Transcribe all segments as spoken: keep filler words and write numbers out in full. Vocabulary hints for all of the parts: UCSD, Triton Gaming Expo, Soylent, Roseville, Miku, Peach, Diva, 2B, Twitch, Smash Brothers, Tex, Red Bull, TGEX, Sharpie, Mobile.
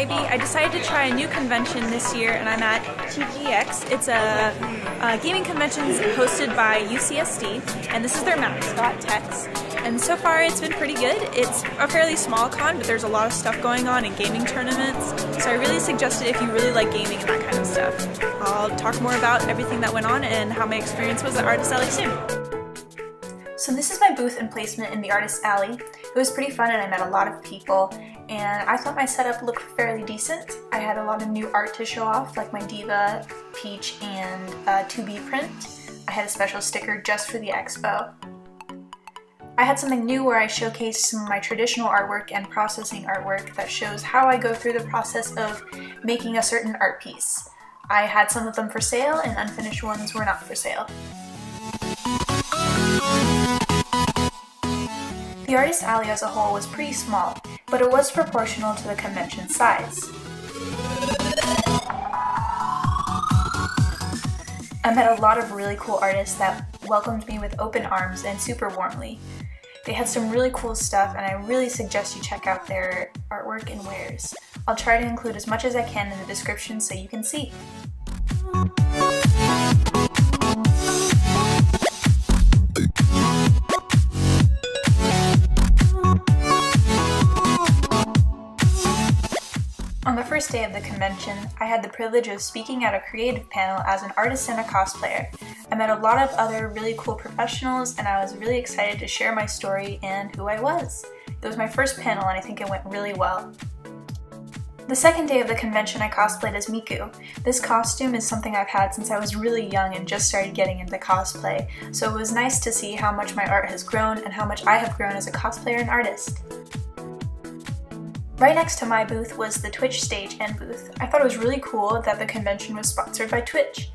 Ivy. I decided to try a new convention this year, and I'm at T G E X. It's a, a gaming convention hosted by U C S D, and this is their mascot, Tex. And so far it's been pretty good. It's a fairly small con, but there's a lot of stuff going on in gaming tournaments, so I really suggest it if you really like gaming and that kind of stuff. I'll talk more about everything that went on and how my experience was at Artist Alley soon. So this is my booth and placement in the Artist Alley. It was pretty fun and I met a lot of people, and I thought my setup looked fairly decent. I had a lot of new art to show off, like my Diva, Peach, and uh, two B print. I had a special sticker just for the expo. I had something new where I showcased some of my traditional artwork and processing artwork that shows how I go through the process of making a certain art piece. I had some of them for sale and unfinished ones were not for sale. The Artist Alley as a whole was pretty small, but it was proportional to the convention size. I met a lot of really cool artists that welcomed me with open arms and super warmly. They had some really cool stuff, and I really suggest you check out their artwork and wares. I'll try to include as much as I can in the description so you can see. On the first day of the convention, I had the privilege of speaking at a creative panel as an artist and a cosplayer. I met a lot of other really cool professionals, and I was really excited to share my story and who I was. It was my first panel and I think it went really well. The second day of the convention, I cosplayed as Miku. This costume is something I've had since I was really young and just started getting into cosplay, so it was nice to see how much my art has grown and how much I have grown as a cosplayer and artist. Right next to my booth was the Twitch stage and booth. I thought it was really cool that the convention was sponsored by Twitch.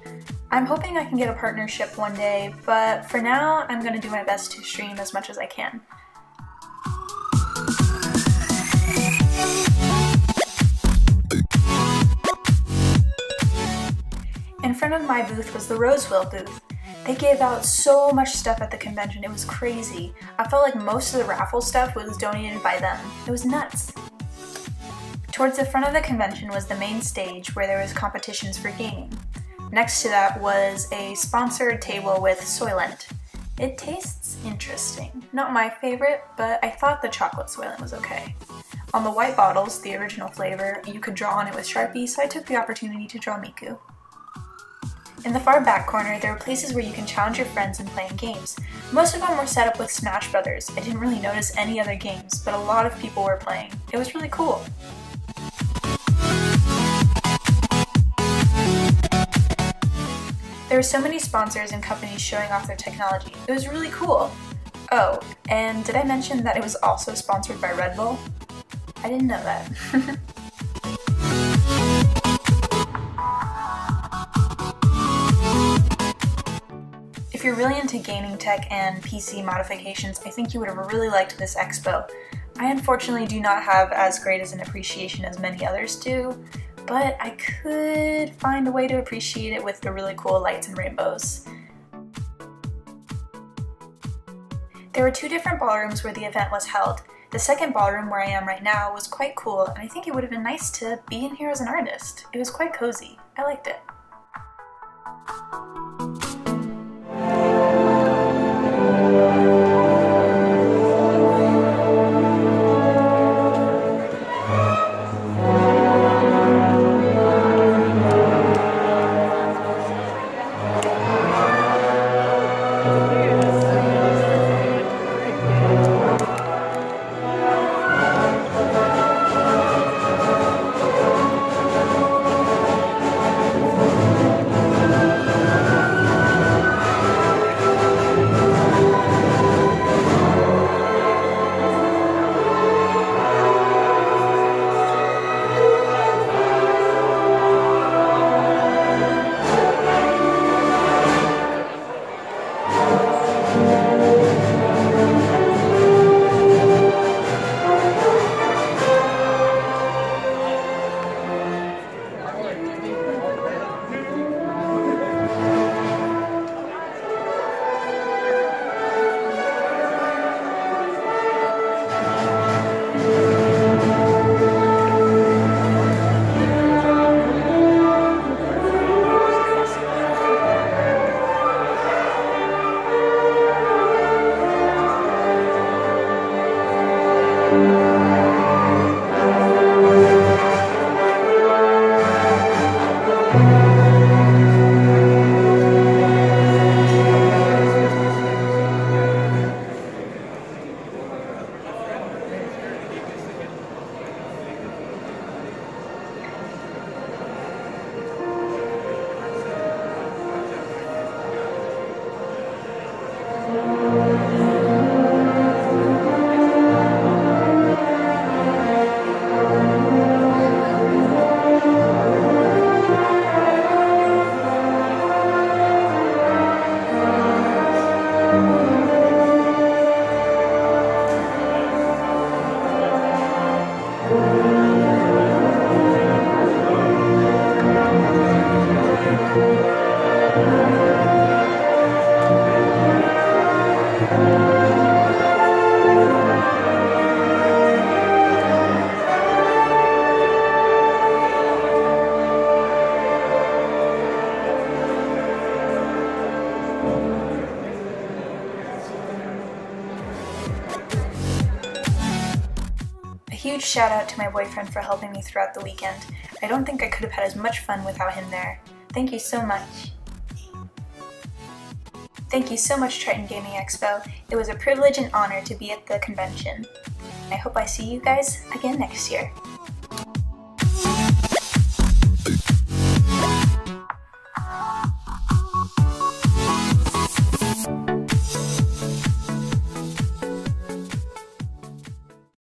I'm hoping I can get a partnership one day, but for now, I'm going to do my best to stream as much as I can. In front of my booth was the Roseville booth. They gave out so much stuff at the convention, it was crazy. I felt like most of the raffle stuff was donated by them. It was nuts. Towards the front of the convention was the main stage where there was competitions for gaming. Next to that was a sponsored table with Soylent. It tastes interesting. Not my favorite, but I thought the chocolate Soylent was okay. On the white bottles, the original flavor, you could draw on it with Sharpie, so I took the opportunity to draw Miku. In the far back corner, there were places where you can challenge your friends in playing games. Most of them were set up with Smash Brothers. I didn't really notice any other games, but a lot of people were playing. It was really cool. There were so many sponsors and companies showing off their technology. It was really cool. Oh, and did I mention that it was also sponsored by Red Bull? I didn't know that. If you're really into gaming tech and P C modifications, I think you would have really liked this expo. I unfortunately do not have as great as an appreciation as many others do, but I could find a way to appreciate it with the really cool lights and rainbows. There were two different ballrooms where the event was held. The second ballroom, where I am right now, was quite cool, and I think it would have been nice to be in here as an artist. It was quite cozy. I liked it. Shout out to my boyfriend for helping me throughout the weekend. I don't think I could have had as much fun without him there. Thank you so much. Thank you so much, Triton Gaming Expo. It was a privilege and honor to be at the convention. I hope I see you guys again next year.